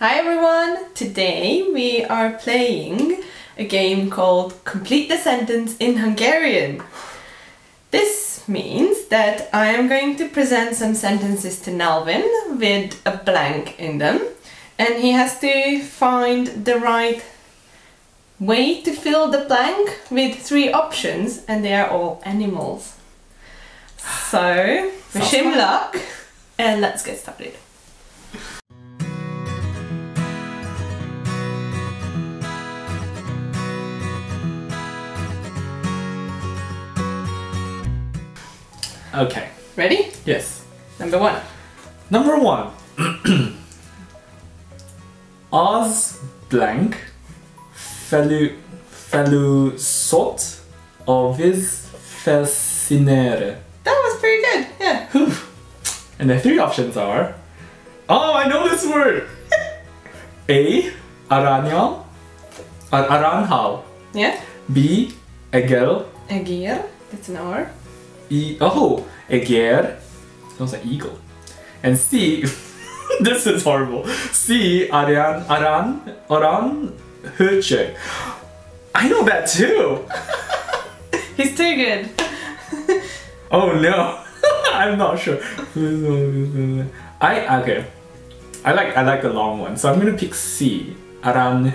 Hi everyone! Today we are playing a game called Complete the Sentence in Hungarian. This means that I am going to present some sentences to Nelvin with a blank in them, and he has to find the right way to fill the blank with three options, and they are all animals. So, wish him luck and let's get started. Okay. Ready? Yes. Number one. Az blank felüszott a víz felszínére. That was pretty good, yeah. And the three options are... Oh, I know this word! A. Aranhal. Yeah. B. Egér. Egér, that's an R. Egér, sounds like eagle. And C, this is horrible. C, aran, hörcsög. I know that too. He's too good. Oh no, I'm not sure. I like the long one, so I'm gonna pick C, aran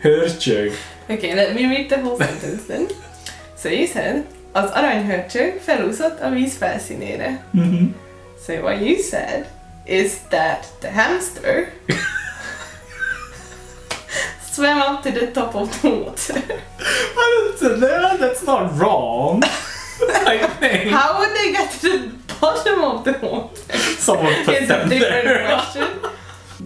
hörcsög. Okay, let me read the whole sentence then. So you said. Az aranyhörcsög felúszott a víz felszínére. Mm-hmm. So what you said is that the hamster swam up to the top of the water. That's not wrong. I think. How would they get to the bottom of the water? Someone put them there. It's a different question.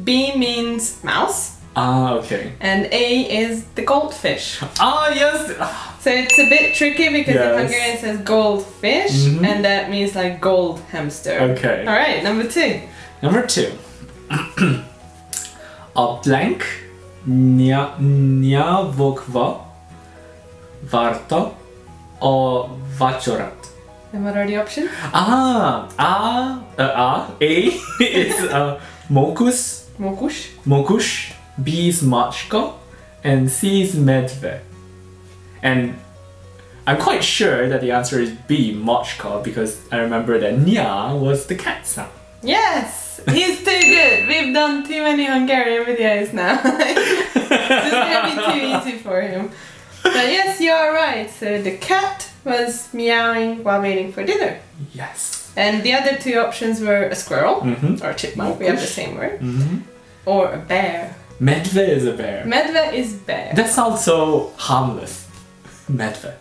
B means mouse. Ah, okay. And A is the goldfish. Ah, yes! So it's a bit tricky because in Hungarian it says goldfish, and that means like gold hamster. Okay. Alright, number two. A blank nyavogva várta a vacsorát. And what are the options? A is mókus. B is Machka, and C is Medve. And I'm quite sure that the answer is B, Machka, because I remember that Nya was the cat sound. Yes! He's too good! We've done too many Hungarian videos now. It's gonna be too easy for him. But yes, you are right. So the cat was meowing while waiting for dinner. Yes. And the other two options were a squirrel, or a chipmunk, we have the same word, or a bear. Medve is a bear. Medve is bear. That sounds so harmless. Medve.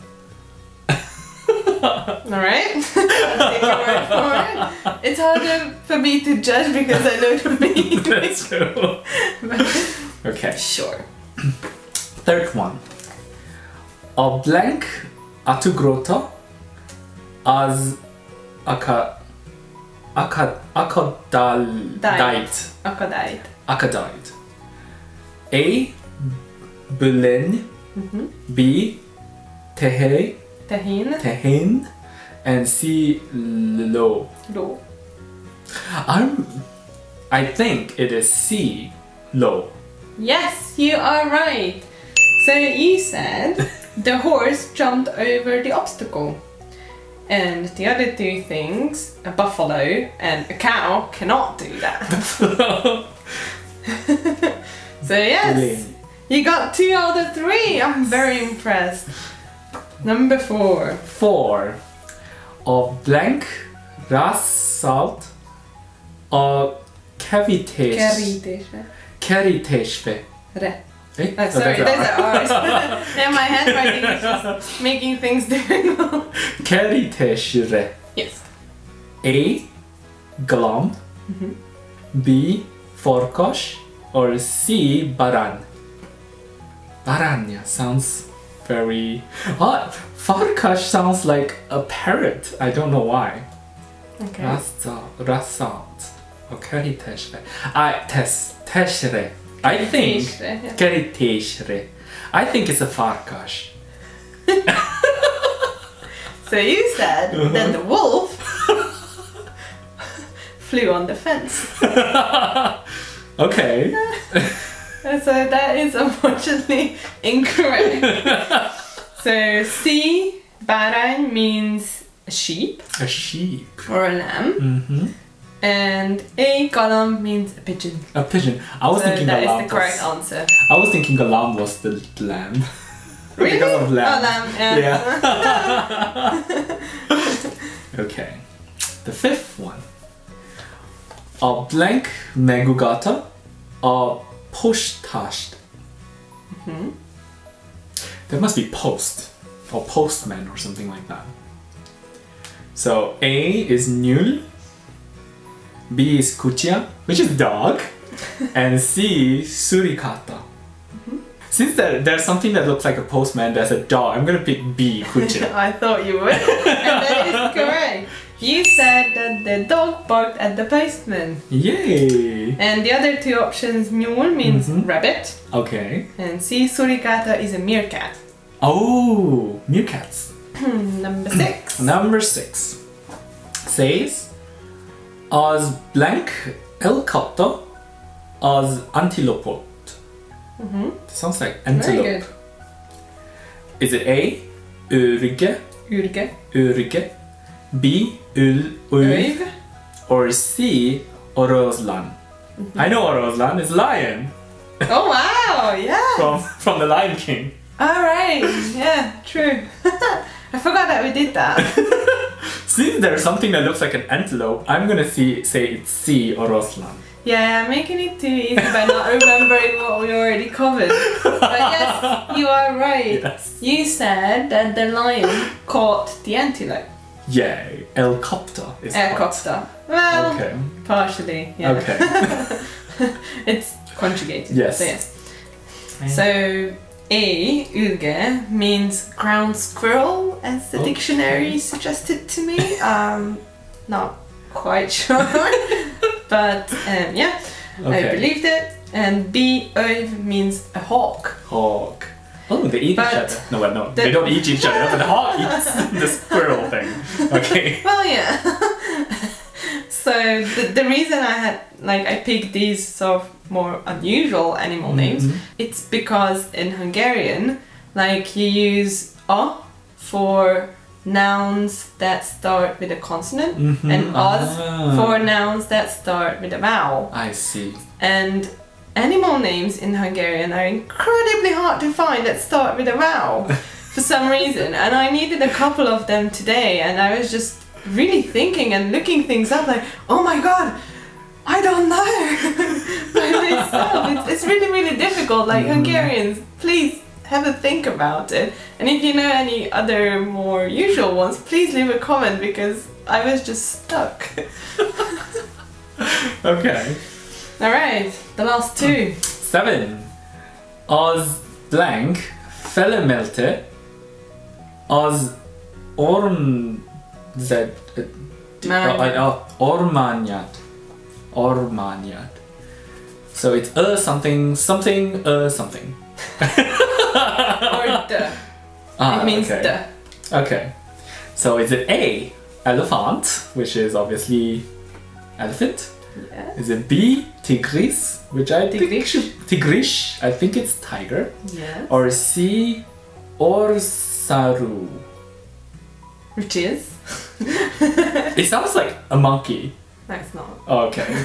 Alright. Take your word for it. It's harder for me to judge because I know the meaning. That's true. Okay. Sure. Third one. A blank atugrota az akadait. A. Belen. B. Tehin. And C. Lo. I think it is C. Lo. Yes, you are right. So you said the horse jumped over the obstacle. And the other two things, a buffalo and a cow, cannot do that. So yes, you got 2 out of 3. I'm very impressed. Number 4. A blank rasszalt a kerítésbe. Oh, sorry, there's an R. Yeah, my handwriting is just making things difficult. Kerítésre. Yes. A. Galamb. B. Farkas. Or C. Baran. Baranya sounds very... Oh, farkas sounds like a parrot. I don't know why. Okay. Rasszalt. Or kerítésre. I think it's a farkas. So you said that the wolf flew on the fence. Okay. So that is unfortunately incorrect. So C, bárány means a sheep. A sheep. Or a lamb. Mm-hmm. And a kalamb means a pigeon. A pigeon. I was thinking that is the correct answer. I was thinking a lamb was the lamb. Really? Because of lamb. Oh, lamb. Yeah. Okay. The fifth one. A blank megugata, a postást. Mm-hmm. That must be post or postman or something like that. So A is nyúl, B is kutya, which is dog, and C surikata. Mm-hmm. Since there's something that looks like a postman that's a dog, I'm gonna pick B, kutya. I thought you would, and that is correct. You said that the dog barked at the postman. Yay! And the other two options, nyúl means rabbit. Okay. And C, surikata is a meerkat. Oh, meerkats. Number six. Number six says, az blank elkapta, az antilopot. Sounds like antelope. Very good. Is it A, örge? Örge. Örge. B, Ulv, or C, Orozlan. I know Orozlan is lion. Oh wow, yeah. From the Lion King. Alright, yeah, true. I forgot that we did that. Since there's something that looks like an antelope, I'm gonna say it's C, Orozlan. Yeah, making it too easy by not remembering what we already covered. But yes, you are right. Yes. You said that the lion caught the antelope. Yay, elkopter is elkopter. Well, okay. Partially, yeah. Okay. It's conjugated, yes. So yes. And so, A, urge, means ground squirrel, as the dictionary suggested to me. Not quite sure, but yeah, okay. I believed it. And B, oiv, means a hawk. Hawk. Oh, they eat each other. No, well, no, they don't eat each other, but the hawk eats the squirrel thing. Okay. Well, yeah. So the reason I had, like, I picked these sort of more unusual animal names, it's because in Hungarian, like, you use a for nouns that start with a consonant, and az for nouns that start with a vowel. I see. And animal names in Hungarian are incredibly hard to find that start with a vowel for some reason, and I needed a couple of them today, and I was just really thinking and looking things up like, oh my god, I don't know by myself. It's really, really difficult. Like, Hungarians, please have a think about it, and if you know any other more usual ones, please leave a comment, because I was just stuck. Okay. Alright, the last two. Seven. Az blank felemelte, az ormányát. Ormányát. So it's something, something, something. Or the. Ah, it means okay. The. Okay. So is it A, elephant, which is obviously elephant? Yeah. Is it B, tigris, which I tigris, I think it's tiger. Yes. Or C, orsaru, which is? It sounds like a monkey. No, it's not. Okay.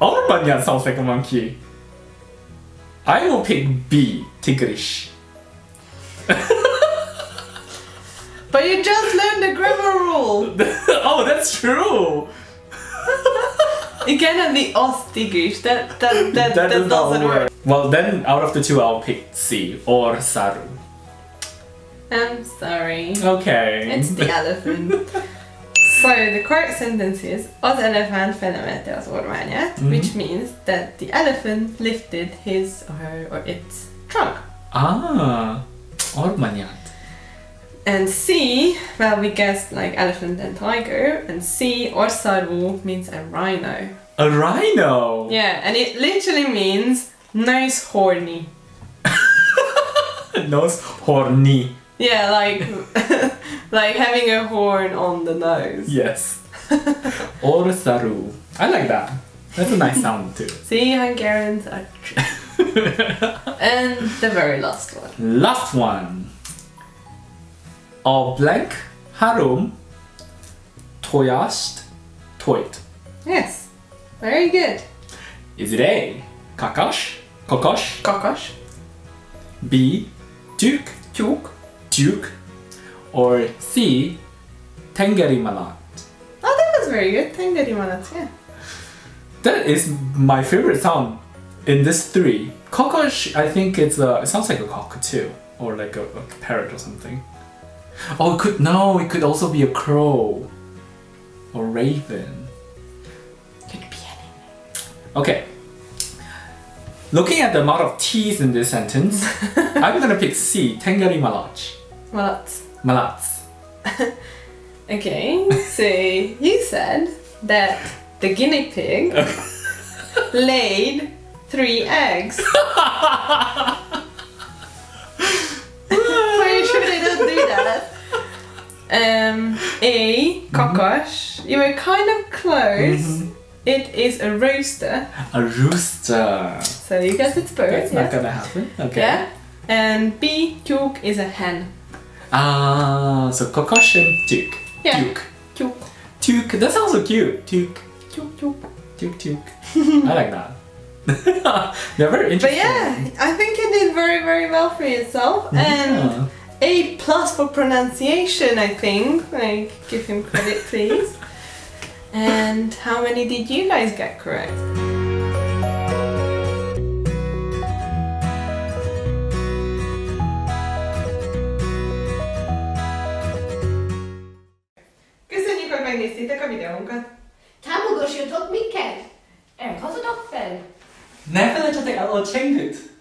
Orbanyan sounds like a monkey. I will pick B, tigris. But you just learned the grammar rule! Oh, that's true! It cannot be Ostigish, that doesn't work. Well, then out of the two, I'll pick C, or Saru. I'm sorry. Okay. It's the elephant. So the correct sentence is, az elefánt felemelte az ormányát, which means that the elephant lifted his or her or its trunk. Ah, ormányát. And C, well, we guessed like elephant and tiger, and C, orsaru, means a rhino. A rhino? Yeah, and it literally means nose horny. Nose horny. Yeah, like having a horn on the nose. Yes. Orsaru. I like that. That's a nice sound too. See, Hungarians are... And the very last one. Last one. A blank harum toyast toit. Yes. Very good. Is it A, kakash, kokosh, kokosh, B, tuk, tuk, tuk, or C, tengerimalat? Oh, that was very good. Tengerimalat, yeah. That is my favorite sound in this three. Kokosh, I think it's it sounds like a cockatoo or like a parrot or something. Oh, it could also be a crow or raven. Could be anything. Okay. Looking at the amount of T's in this sentence, I'm gonna pick C, Tengeri Malach. Malats. Malats. Okay, so you said that the guinea pig laid 3 eggs. Pretty sure they don't do that. A, kokosh. You were kind of close. It is a rooster. A rooster. So you guess it's both. That's not gonna happen. Okay. Yeah. And B, tyúk is a hen. Ah, so kokosh and tyúk. Yeah. Tyúk. Tyúk. Tyúk. That sounds so cute. Tyúk. Tyúk. Tyúk. Tyúk. Tyúk. I like that. They're very interesting. But yeah, I think you did very, very well for yourself. And A plus for pronunciation, I think. Like, give him credit, please. And how many did you guys get correct? Köszönjük, hogy megnéztétek a videónkat! Támogassatok minket! Iratkozzatok fel! Ne felejtsetek el a csenget!